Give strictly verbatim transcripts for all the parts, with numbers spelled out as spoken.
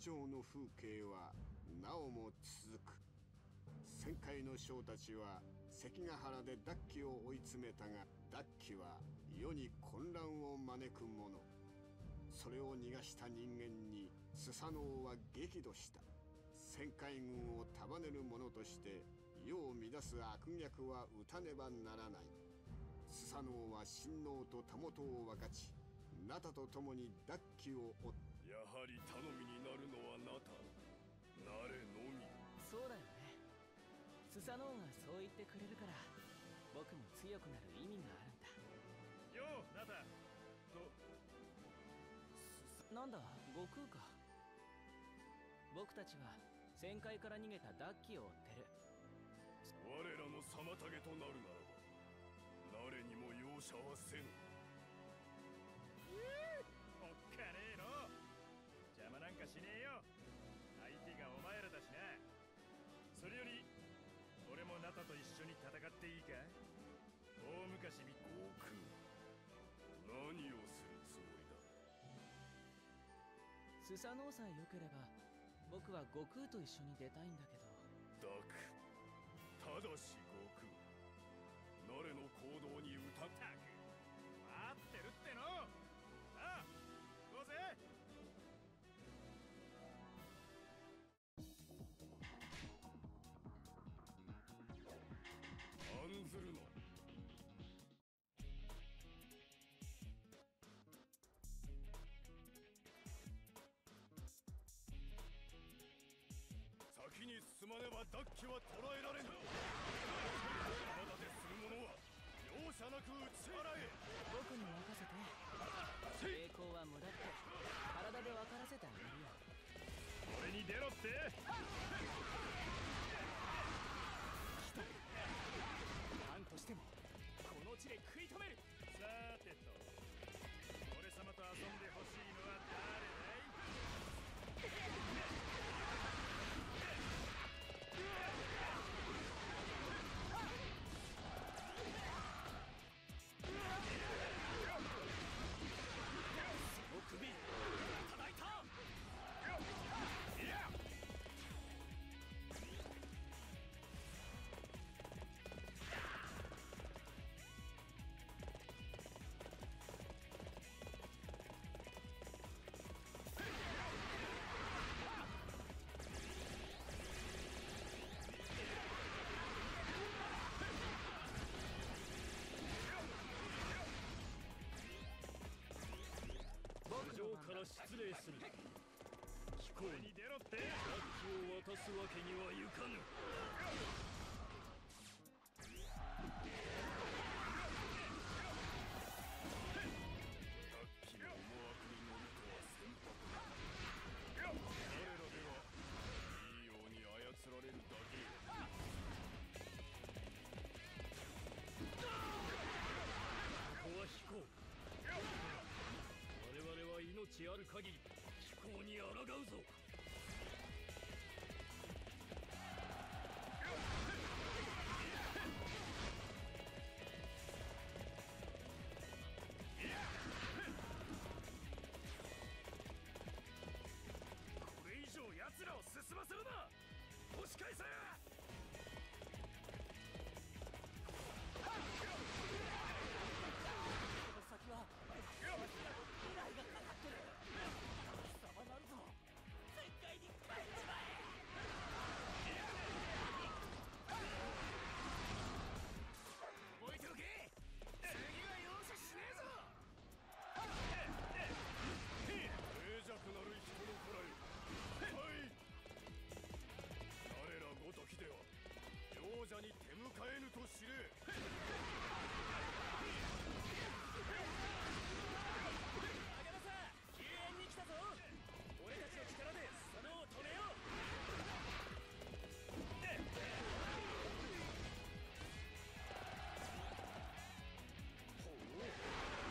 上の風景はなおも続く。千回の将たちは関ヶ原でダッキを追い詰めたが、ダッキは世に混乱を招くもの。それを逃がした人間にスサノオは激怒した。千回軍を束ねる者として世を乱す悪逆は打たねばならない。スサノオは親王とたもとを分かち、ナタと共にダッキを追った。やはり頼みになるのはナタ。なれのみ。そうだよね。スサノオがそう言ってくれるから僕も強くなる意味があるんだよ。ナタとなんだ、悟空か。僕たちは戦界から逃げたダッキを追ってる。我らの妨げとなるならば誰にも容赦はせぬ。おっかねえの、邪魔なんかしねえよ。相手がお前らだしな。それより俺もナタと一緒に戦っていいか。大昔に悟空、何をするつもりだ。スサノオさえ良ければ僕は悟空と一緒に出たいんだけど。ダク、ただし悟空、なれの行動に疑ったく合ってるっての。ああ、行こうぜ。案ずるな。先に進まねばダッキは捕らえられぬ。まだでする者は容赦なく打ち払え。僕に任せて。抵抗は無駄って体で分からせてあげるよ。俺に出ろって。来た。なんとしてもこの地で食い止める。さてと、俺様と遊んでほしいのは誰だい。失礼する。聞こえに出ろって。楽器を渡すわけにはいかぬ。楽器の思惑に乗るとは船舶。我らではいいように操られるだけ。ここは飛行。我々は命ある限り気候に抗うぞ。これ以上奴らを進ませるな。押し返せ。先は未来がかかってる。貴様なるぞ。全開に帰っちまえ。覚えておけ。次は容赦しねえぞ。脆弱なる生き物くらい。はい。我らごときでは容赦に手向かえぬと知れ。上田さん、救援に来たぞ。俺たちの力でスサノオを止めよう。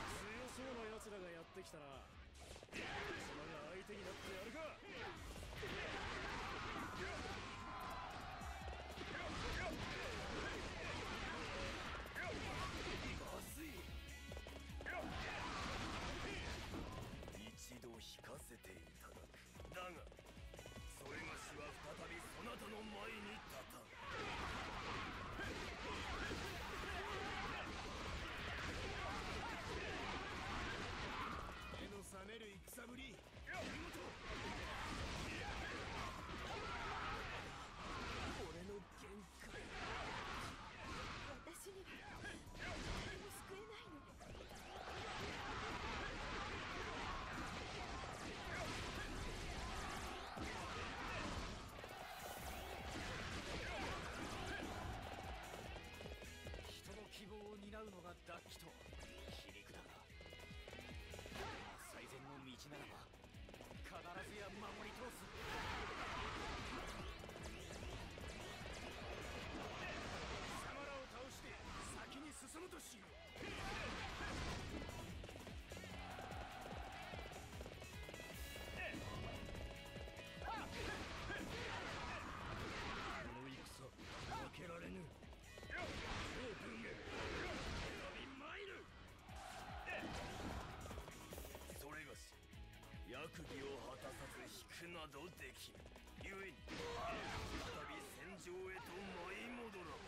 強そうな奴らがやってきたな。貴様が相手になってやるか。まずい。一度引かせていただく。だが合うのがダッキと皮肉だが、最善の道ならば必ずや守り通す。サマラを倒して先に進むとしよう。この戦負けられぬ。オープンへ選びまいる。それがし役儀を果たさず引くなどできぬ。故に再び戦場へと舞い戻ろう。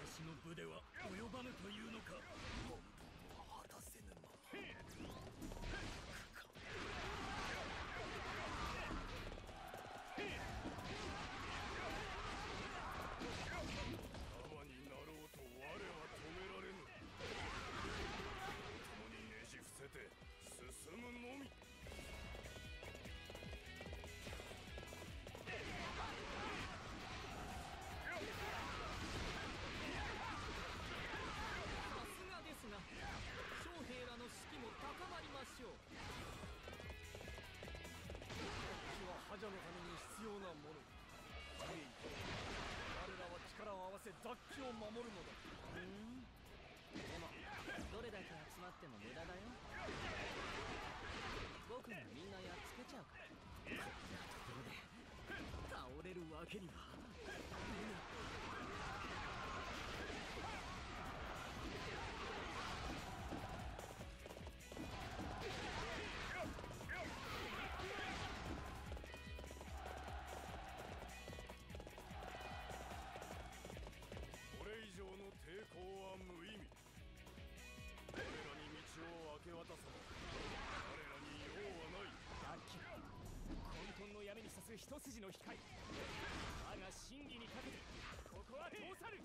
私の部では及ばぬというのか。本分は果たせぬまま我になろうと我は止められぬ。共にねじ伏せて進むのみ。さすがですが将兵らの士気も高まりましょう。敵は覇者のために必要なもの。我らは力を合わせダッキを守るのだ。ふん、でもどれだけ集まっても無駄だよ。僕もみんなやっつけちゃうから。こんなところで倒れるわけには、うんこれ以上の抵抗は無意味。我らに道を明け渡さば我らに用はない。ダッキー、混沌の闇に刺す一筋の光。我が真理にかけてここは通さる。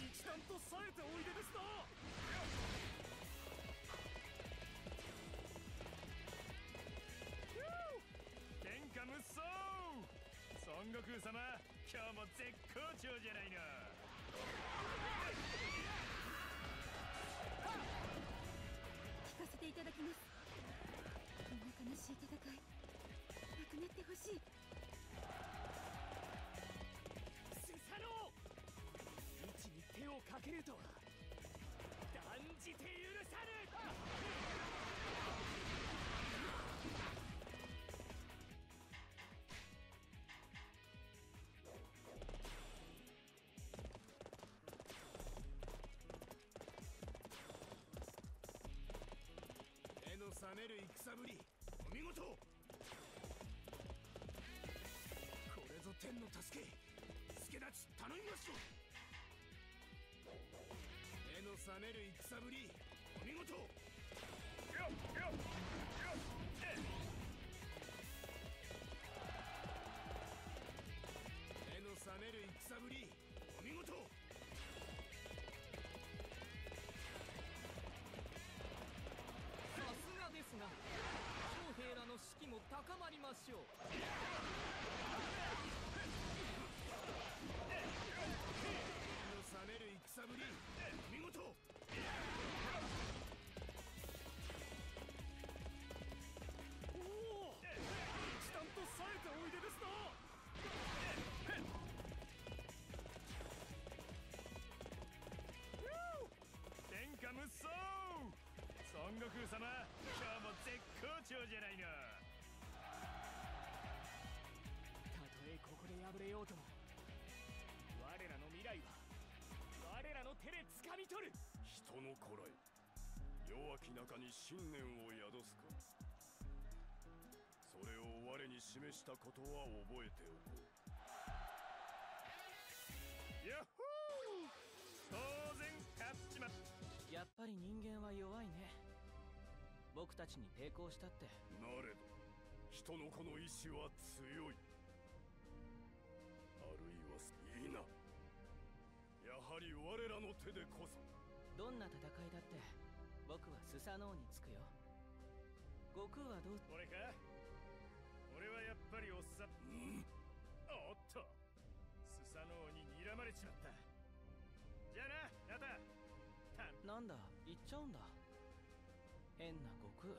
一段と冴えておいでですな。天下無双、孫悟空様今日も絶好調じゃないの。聞かせていただきます。こんな悲しい戦いなくなってほしい。スサノオ、一に手をかけるとは断じて許さぬ。目の覚める戦ぶり、お見事。これぞ天の助け、助立ち頼みますぞ。目の覚める戦ぶり、お見事。目の覚める戦ぶり、お見事。さすがですが将兵らの士気も高まりましょう。冷める戦ぶり、見事。我孫悟空様今日も絶好調じゃないの。たとえここで敗れようとも我らの未来は我らの手で掴み取る。人の子らよ、弱き中に信念を宿すか。それを我に示したことは覚えておこう。ヤッホー、当然勝っちまった。やっぱり人間は弱いね。僕たちに抵抗したってなれど人の子の意志は強い。あるいはいいな、やはり我らの手でこそ。どんな戦いだってサノーに着くよ。悟空はどう？俺か？俺はやっぱりおっさん。うん、おっと、スサノーに睨まれちまった。じゃあな、ナタ。なんだ、行っちゃうんだ。変な悟空。